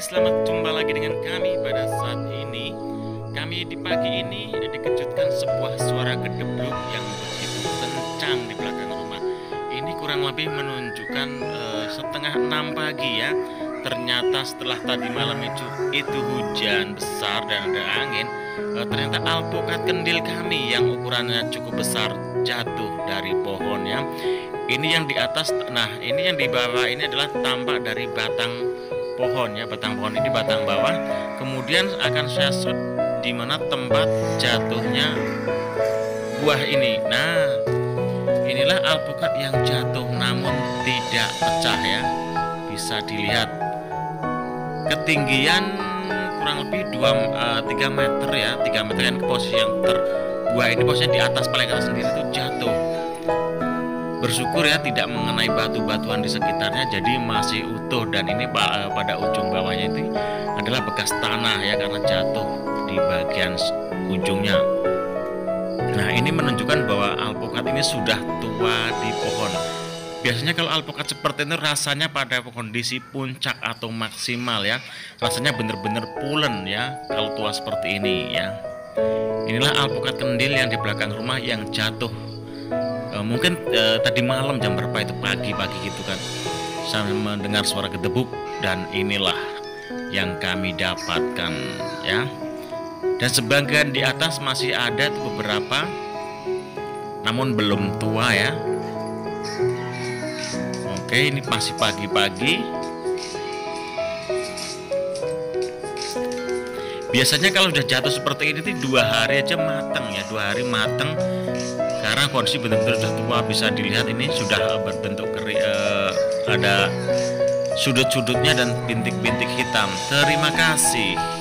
selamat jumpa lagi dengan kami. Pada saat ini, kami di pagi ini dikejutkan sebuah suara gedebluk yang begitu kencang di belakang rumah. Ini kurang lebih menunjukkan 5:30 pagi ya. Ternyata setelah tadi malam itu hujan besar dan ada angin, ternyata alpukat kendil kami yang ukurannya cukup besar jatuh dari pohon ya. Ini yang di atas, nah ini yang di bawah ini adalah tampak dari batang pohon ya, batang pohon ini batang bawah. Kemudian akan saya shoot di mana tempat jatuhnya buah ini. Nah, inilah alpukat yang jatuh namun tidak pecah ya. Bisa dilihat ketinggian kurang lebih 3 meter ya, 3 meter yang posisi yang buah ini posisinya di atas, paling atas sendiri itu jatuh. Bersyukur ya tidak mengenai batu-batuan di sekitarnya, jadi masih utuh. Dan ini pada ujung bawahnya itu adalah bekas tanah ya, karena jatuh di bagian ujungnya. Nah, ini menunjukkan bahwa alpukat ini sudah tua di pohon. Biasanya kalau alpukat seperti ini rasanya pada kondisi puncak atau maksimal ya, rasanya benar-benar pulen ya kalau tua seperti ini ya. Inilah alpukat kendil yang di belakang rumah yang jatuh. Mungkin tadi malam jam berapa itu, pagi-pagi gitu kan, sambil mendengar suara gedebuk. Dan inilah yang kami dapatkan ya. Dan sebagian di atas masih ada beberapa, namun belum tua ya. Oke, ini masih pagi-pagi. Biasanya kalau sudah jatuh seperti ini 2 hari aja mateng ya, 2 hari mateng, karena kondisi benar-benar sudah tua. Bisa dilihat ini sudah berbentuk kering, ada sudut-sudutnya dan bintik-bintik hitam. Terima kasih.